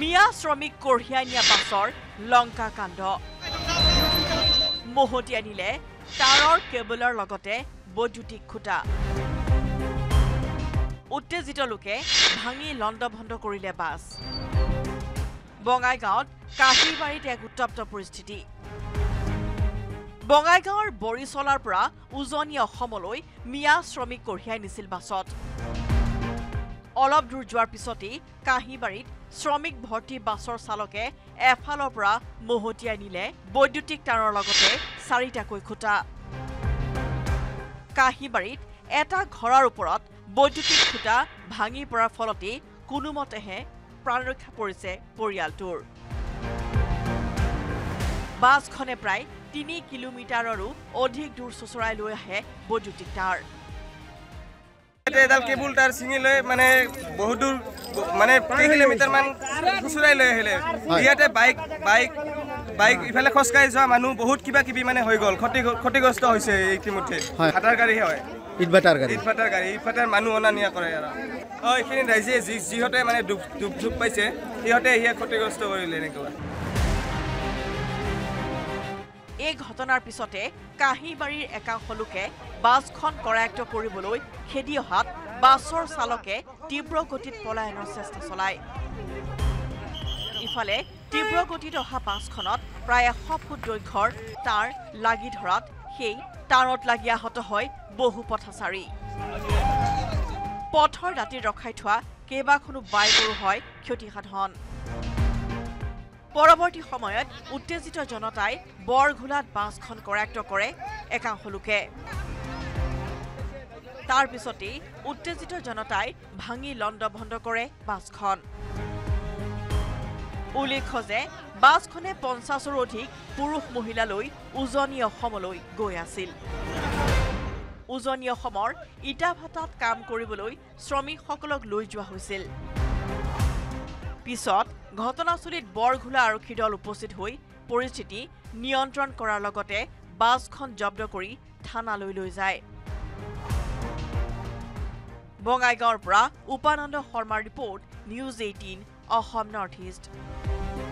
মিয়া শ্ৰমিক কঢ়িয়াই নিয়া বাছৰ লংকা কাণ্ড মহতি আনিলে তাৰৰ কেবলৰ লগতে বৈদ্যুতিক খুঁটা উত্তেজিত লোকে ভাঙি লণ্ডভণ্ড কৰিলে বাস বঙাইগাঁৱত কাশীবাৰীত এক উত্তপ্ত পৰিস্থিতি বঙাইগাঁৱৰ বৰিছলাৰ পৰা উজনি অসমলৈ মিয়া শ্ৰমিক কঢ়িয়াই নিছিল বাছত অলপ দূৰ যোৱাৰ পিছতেই কাশীবাৰীত শ্ৰমিক ভৰ্তি বাছৰ চালকে এফালৰ পৰা মহতিয়াই নিলে বৈদ্যুতিক তাৰৰ লগতে চাৰিটাকৈ খুঁটা কাশীবাৰীত এটা ঘৰৰ ওপৰত বৈদ্যুতিক খুঁটা ভাঙি পৰাৰ ফলতে কোনোমতেহে প্ৰাণ ৰক্ষা পৰিছে পৰিয়ালটোৰ বাছখনে প্ৰায় ৩ কিলোমিটাৰৰো অধিক দূৰ চুচৰাই লৈ আহে বৈদ্যুতিক তাৰ এডাল কেবল তাৰ ছিঙি লৈ মানে বহুত দূৰ মানে 3 কিলোমিটাৰ মান চুচৰাই লৈ আহিলে ইয়াতে বাইক বাইক বাইক ইফালে খসকাই যোৱা মানুহ বহুত কিবা কিবি মানে হৈ গল ক্ষতিগ্ৰস্ত হৈছে এই কিমতে হাটাৰ গাড়ী হয় ইটভাটাৰ গাড়ী ইটভাটাৰ মানুহ অনা নিয়া কৰে আৰু অ এইখিনি ৰাইজে যিহতে মানে দুপ পাইছে সিহতে ইয়া ক্ষতিগ্ৰস্ত কৰিলে এনেকুৱা এই ঘটনাৰ পিছতে কাহিবাৰীৰ একাংশ লোকে বাছখন কৰায়ত্ব কৰিবলৈ খেদি অহাত বাছৰ চালকে তীব্ৰ গতিত পলায়নৰ চেষ্টা চলায় ইফালে তীব্ৰ গতিত অহা বাছখনত প্ৰায় 100 ফুট দৈৰ্ঘ্যৰ তাৰ লাগি ধৰাত সেই তাৰত লাগি আহত হয় বহু পথচাৰী পথৰ দাঁতি ৰখাই থোৱা কেবাখনো বাইকৰো হয় ক্ষতিসাধন পৰৱৰ্তী সময়ত উত্তেজিত জনতাই বৰঘুলাত বাছখন কৰায়ত্ব কৰে একাংশ লোকে তাৰ পিছতেই উত্তেজিত জনতাই ভাঙি লণ্ডভণ্ড কৰে বাছখন উল্লেখ্য যে বাছখনে 50ৰো অধিক পুৰুষ মহিলালৈ উজনি অসমলৈ গৈ আছিল উজনি অসমৰ ইটাভাটাত কাম কৰিবলৈ শ্ৰমিকসকলক লৈ যোৱা হৈছিল পিছত ঘটনাস্থলীত বৰঘুলা আৰক্ষী দল উপস্থিত হৈ পৰিস্থিতি নিয়ন্ত্ৰণ কৰাৰ লগতে বাছখন জব্দ কৰি থানালৈ লৈ যায় বঙাইগাঁৱৰ পৰা উপানন্দ শৰ্মাৰ report news 18 Assam north east